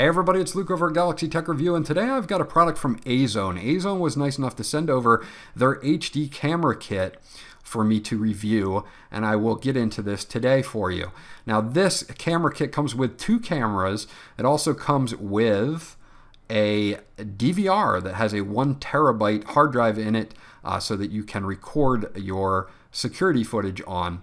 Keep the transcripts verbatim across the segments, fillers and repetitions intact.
Hey everybody, it's Luke over at Galaxy Tech Review, and today I've got a product from A-ZONE. A-ZONE was nice enough to send over their H D camera kit for me to review, and I will get into this today for you. Now this camera kit comes with two cameras. It also comes with a D V R that has a one terabyte hard drive in it uh, so that you can record your security footage on.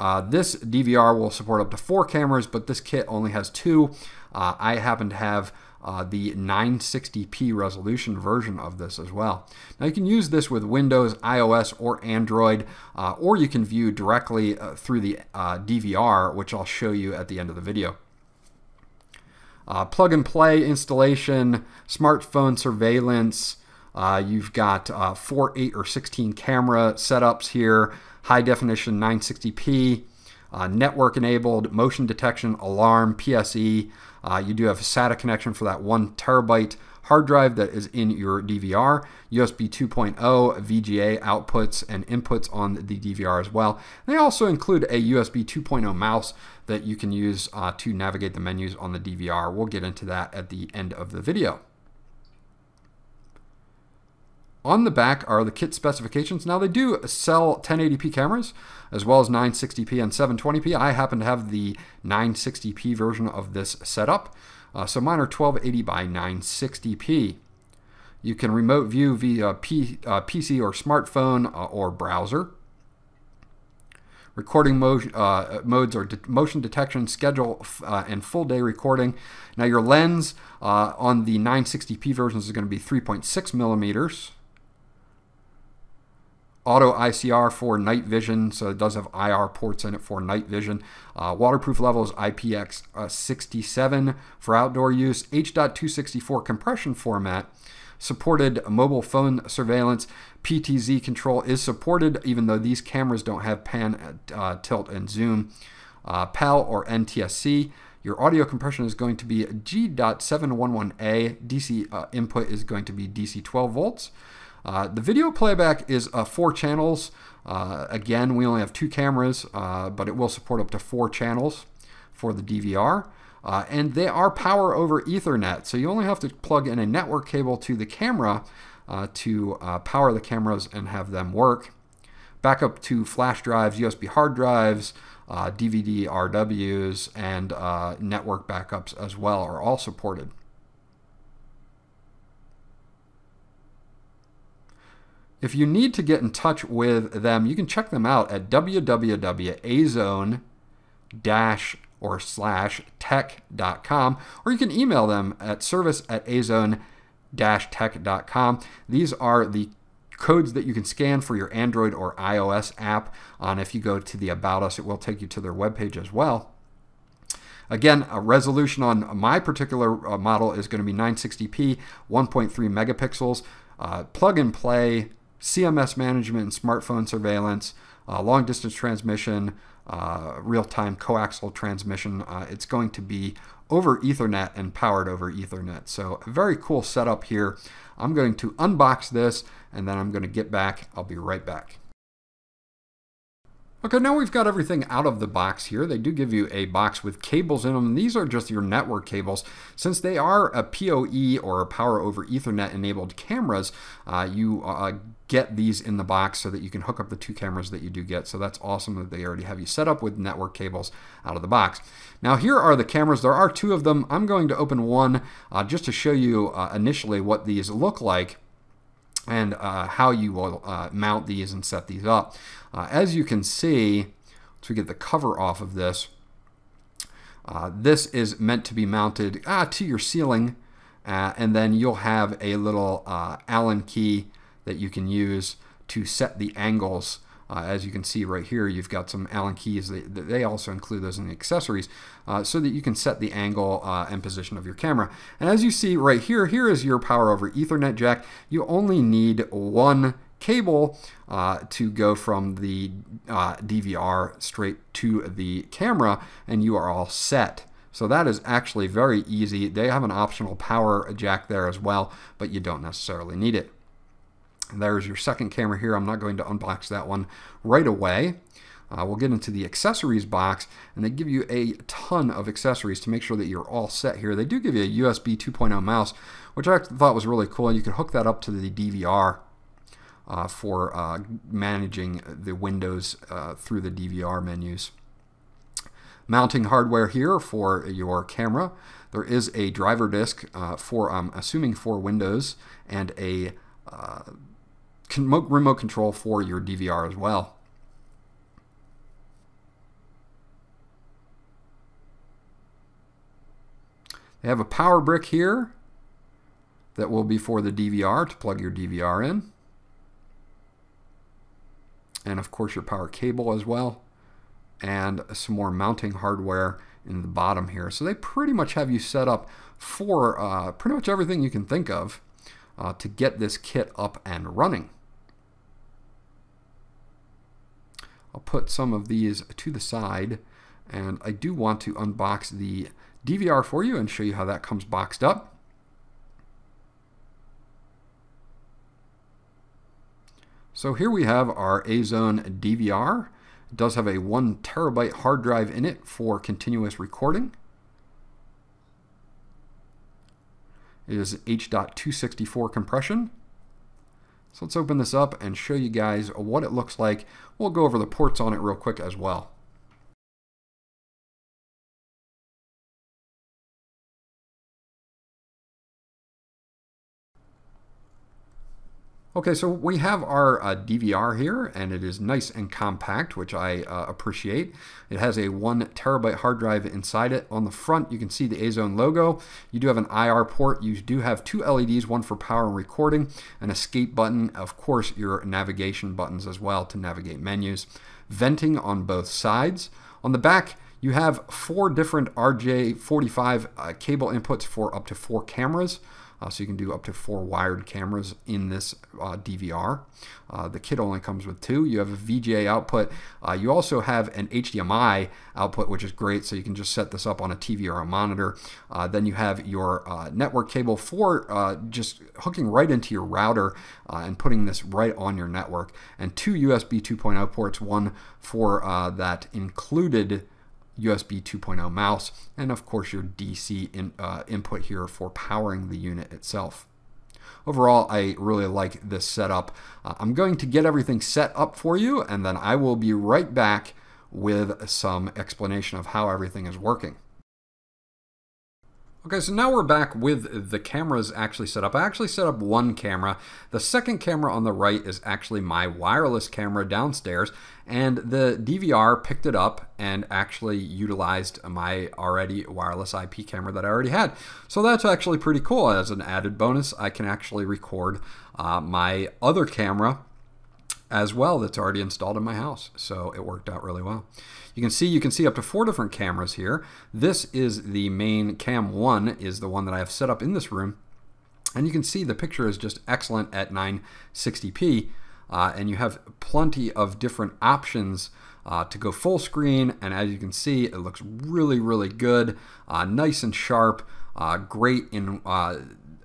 Uh, this D V R will support up to four cameras, but this kit only has two. Uh, I happen to have uh, the nine sixty p resolution version of this as well. Now you can use this with Windows, iOS, or Android, uh, or you can view directly uh, through the uh, D V R, which I'll show you at the end of the video. Uh, plug and play installation, smartphone surveillance. Uh, you've got uh, four, eight, or sixteen camera setups here, high definition nine sixty p, uh, network enabled, motion detection, alarm, P S E. Uh, you do have a SATA connection for that one terabyte hard drive that is in your D V R, U S B two point oh, V G A outputs and inputs on the D V R as well. And they also include a U S B two point oh mouse that you can use uh, to navigate the menus on the D V R. We'll get into that at the end of the video. On the back are the kit specifications. Now they do sell ten eighty p cameras as well as nine sixty p and seven twenty p. I happen to have the nine sixty p version of this setup. Uh, so mine are twelve eighty by nine sixty p. You can remote view via P, uh, P C or smartphone uh, or browser. Recording mode, uh, modes are de motion detection, schedule, uh, and full day recording. Now your lens uh, on the nine sixty p versions is going to be three point six millimeters. Auto I C R for night vision, so it does have I R ports in it for night vision. Uh, waterproof level is I P X sixty-seven uh, for outdoor use. H two sixty-four compression format. Supported mobile phone surveillance. P T Z control is supported, even though these cameras don't have pan, uh, tilt, and zoom. Uh, P A L or N T S C. Your audio compression is going to be G seven eleven A. D C uh, input is going to be D C twelve volts. Uh, the video playback is uh, four channels. Uh, again, we only have two cameras, uh, but it will support up to four channels for the D V R. Uh, and they are power over Ethernet, so you only have to plug in a network cable to the camera uh, to uh, power the cameras and have them work. Backup to flash drives, U S B hard drives, uh, D V D R Ws, and uh, network backups as well are all supported. If you need to get in touch with them, you can check them out at w w w dot a zone dash or slash tech dot com, or you can email them at service at a zone dash tech dot com. These are the codes that you can scan for your Android or iOS app. And if you go to the About Us, it will take you to their webpage as well. Again, a resolution on my particular model is going to be nine sixty p, one point three megapixels, uh, plug and play, C M S management and smartphone surveillance, uh, long distance transmission, uh, real-time coaxial transmission. Uh, it's going to be over Ethernet and powered over Ethernet. So a very cool setup here. I'm going to unbox this and then I'm going to get back. I'll be right back. Okay, now we've got everything out of the box here. They do give you a box with cables in them, and these are just your network cables. Since they are a P O E or a power over Ethernet enabled cameras, uh, you uh, get these in the box so that you can hook up the two cameras that you do get. So that's awesome that they already have you set up with network cables out of the box. Now here are the cameras. There are two of them. I'm going to open one uh, just to show you uh, initially what these look like and uh, how you will uh, mount these and set these up. Uh, as you can see, once we get the cover off of this, uh, this is meant to be mounted uh, to your ceiling, uh, and then you'll have a little uh, Allen key that you can use to set the angles. Uh, as you can see right here, you've got some Allen keys. They, they also include those in the accessories uh, so that you can set the angle uh, and position of your camera. And as you see right here, here is your power over Ethernet jack. You only need one cable uh, to go from the uh, D V R straight to the camera, and you are all set. So that is actually very easy. They have an optional power jack there as well, but you don't necessarily need it. There's your second camera here. I'm not going to unbox that one right away. Uh, we'll get into the accessories box, and they give you a ton of accessories to make sure that you're all set here. They do give you a U S B two point oh mouse, which I thought was really cool. You can hook that up to the D V R uh, for uh, managing the windows uh, through the D V R menus. Mounting hardware here for your camera. There is a driver disk uh, for, I'm assuming, for Windows, and a uh, remote control for your D V R as well. They have a power brick here that will be for the D V R to plug your D V R in. And of course your power cable as well. And some more mounting hardware in the bottom here. So they pretty much have you set up for uh, pretty much everything you can think of uh, to get this kit up and running. I'll put some of these to the side, and I do want to unbox the D V R for you and show you how that comes boxed up. So here we have our A-ZONE D V R. It does have a one terabyte hard drive in it for continuous recording. It is H dot two sixty-four compression. So let's open this up and show you guys what it looks like. We'll go over the ports on it real quick as well. Okay, so we have our uh, D V R here, and it is nice and compact, which I uh, appreciate. It has a one terabyte hard drive inside it. On the front, you can see the A-ZONE logo. You do have an I R port. You do have two L E Ds, one for power and recording, an escape button, of course, your navigation buttons as well to navigate menus. Venting on both sides. On the back, you have four different R J forty-five uh, cable inputs for up to four cameras. Uh, so you can do up to four wired cameras in this uh, D V R. Uh, the kit only comes with two. You have a V G A output. Uh, you also have an H D M I output, which is great. So you can just set this up on a T V or a monitor. Uh, then you have your uh, network cable for uh, just hooking right into your router uh, and putting this right on your network. And two U S B two point oh ports, one for uh, that included U S B two point oh mouse, and of course your D C in, uh, input here for powering the unit itself. Overall, I really like this setup. Uh, I'm going to get everything set up for you, and then I will be right back with some explanation of how everything is working. Okay, so now we're back with the cameras actually set up. I actually set up one camera. The second camera on the right is actually my wireless camera downstairs, and the D V R picked it up and actually utilized my already wireless I P camera that I already had. So that's actually pretty cool. As an added bonus, I can actually record uh, my other camera as well that's already installed in my house. So it worked out really well. You can see you can see up to four different cameras here. This is the main cam one, is the one that I have set up in this room. And you can see the picture is just excellent at nine sixty p. Uh, and you have plenty of different options uh, to go full screen. And as you can see, it looks really, really good. Uh, nice and sharp, uh, great in uh,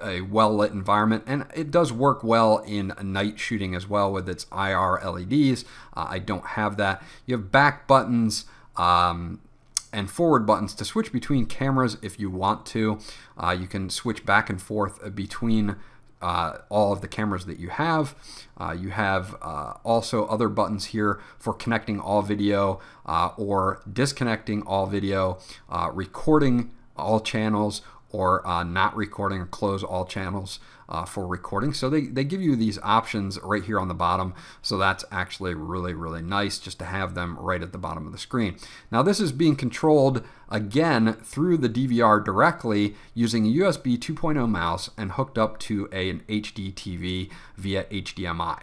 a well-lit environment, and it does work well in night shooting as well with its I R L E Ds. Uh, I don't have that. You have back buttons um, and forward buttons to switch between cameras if you want to. Uh, you can switch back and forth between uh, all of the cameras that you have. Uh, you have uh, also other buttons here for connecting all video uh, or disconnecting all video, uh, recording all channels, or uh, not recording, or close all channels uh, for recording. So they, they give you these options right here on the bottom. So that's actually really, really nice just to have them right at the bottom of the screen. Now this is being controlled again through the D V R directly using a U S B two point oh mouse and hooked up to a, an H D T V via H D M I.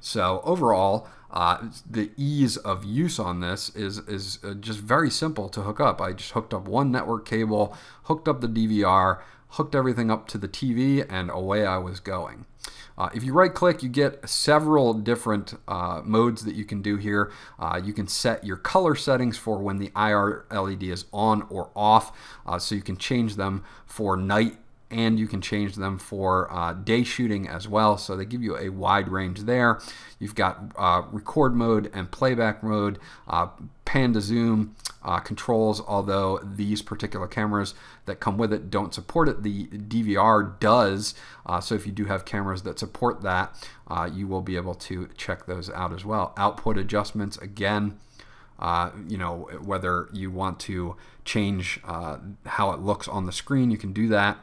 So overall, uh, the ease of use on this is, is just very simple to hook up. I just hooked up one network cable, hooked up the D V R, hooked everything up to the T V, and away I was going. Uh, if you right click, you get several different uh, modes that you can do here. Uh, you can set your color settings for when the I R L E D is on or off, uh, so you can change them for night and you can change them for uh, day shooting as well, so they give you a wide range there. You've got uh, record mode and playback mode, uh, pan to zoom uh, controls, although these particular cameras that come with it don't support it. The D V R does, uh, so if you do have cameras that support that, uh, you will be able to check those out as well. Output adjustments, again, Uh, you know, whether you want to change uh, how it looks on the screen, you can do that.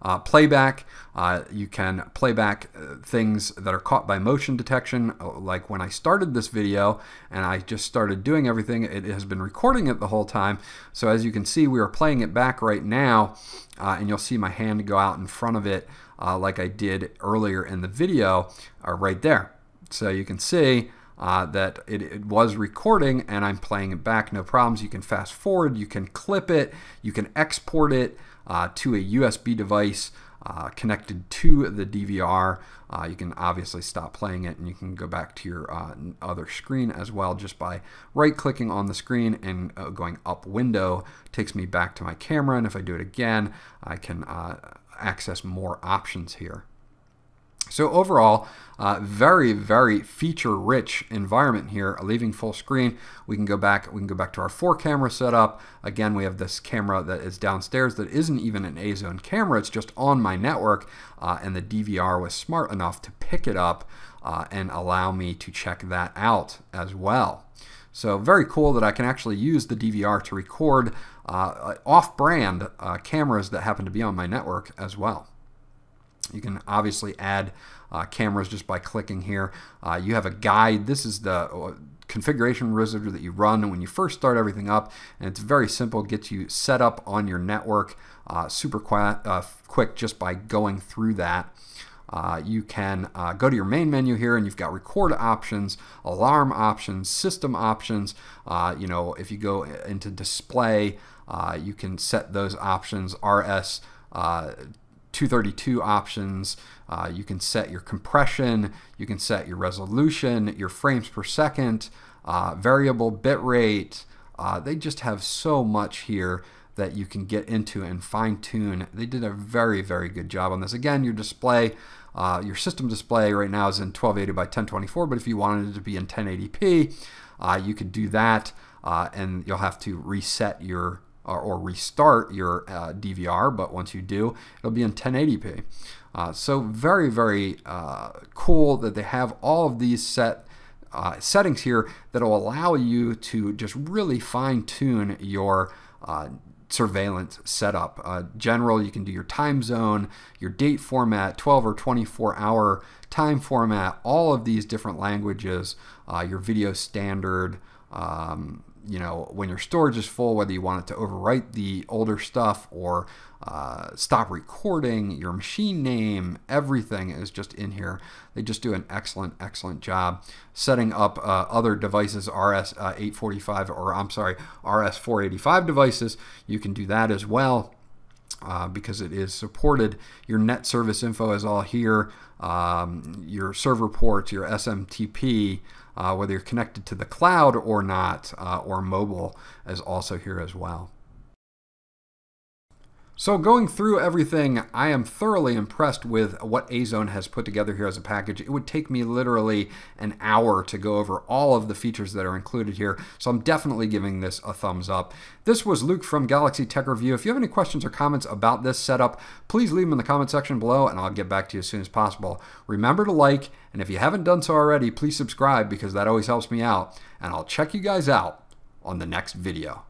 Uh, playback, uh, you can playback things that are caught by motion detection. Like when I started this video and I just started doing everything, it has been recording it the whole time. So as you can see, we are playing it back right now, uh, and you'll see my hand go out in front of it uh, like I did earlier in the video, uh, right there. So you can see Uh, that it, it was recording and I'm playing it back, no problems. You can fast forward, you can clip it, you can export it uh, to a U S B device uh, connected to the D V R. Uh, you can obviously stop playing it, and you can go back to your uh, other screen as well just by right-clicking on the screen and uh, going up window. It takes me back to my camera, and if I do it again, I can uh, access more options here. So overall, uh, very, very feature-rich environment here. Leaving full screen, we can go back. We can go back to our four-camera setup. Again, we have this camera that is downstairs that isn't even an A-Zone camera. It's just on my network, uh, and the D V R was smart enough to pick it up uh, and allow me to check that out as well. So very cool that I can actually use the D V R to record uh, off-brand uh, cameras that happen to be on my network as well. You can obviously add uh, cameras just by clicking here. Uh, you have a guide. This is the configuration wizard that you run when you first start everything up, and it's very simple. Gets you set up on your network uh, super quiet, uh, quick just by going through that. Uh, you can uh, go to your main menu here, and you've got record options, alarm options, system options. Uh, you know, if you go into display, uh, you can set those options. R S Uh, two thirty-two options, uh, you can set your compression, you can set your resolution, your frames per second, uh, variable bit rate. Uh, they just have so much here that you can get into and fine-tune. They did a very, very good job on this. Again, your display, uh, your system display right now is in twelve eighty by ten twenty-four, but if you wanted it to be in ten eighty p, uh, you could do that, uh, and you'll have to reset your or restart your uh, D V R, but once you do, it'll be in ten eighty p. Uh, so very, very uh, cool that they have all of these set uh, settings here that'll allow you to just really fine-tune your uh, surveillance setup. Uh, general, you can do your time zone, your date format, twelve or twenty-four hour time format, all of these different languages, uh, your video standard, um, you know, when your storage is full, whether you want it to overwrite the older stuff or uh, stop recording, your machine name, everything is just in here. They just do an excellent, excellent job setting up uh, other devices, R S eight forty-five, uh, or I'm sorry, R S four eighty-five devices. You can do that as well, Uh, because it is supported. Your net service info is all here, um, your server ports, your S M T P, uh, whether you're connected to the cloud or not, uh, or mobile is also here as well. So going through everything, I am thoroughly impressed with what A-Zone has put together here as a package. It would take me literally an hour to go over all of the features that are included here, so I'm definitely giving this a thumbs up. This was Luke from Galaxy Tech Review. If you have any questions or comments about this setup, please leave them in the comment section below, and I'll get back to you as soon as possible. Remember to like, and if you haven't done so already, please subscribe because that always helps me out, and I'll check you guys out on the next video.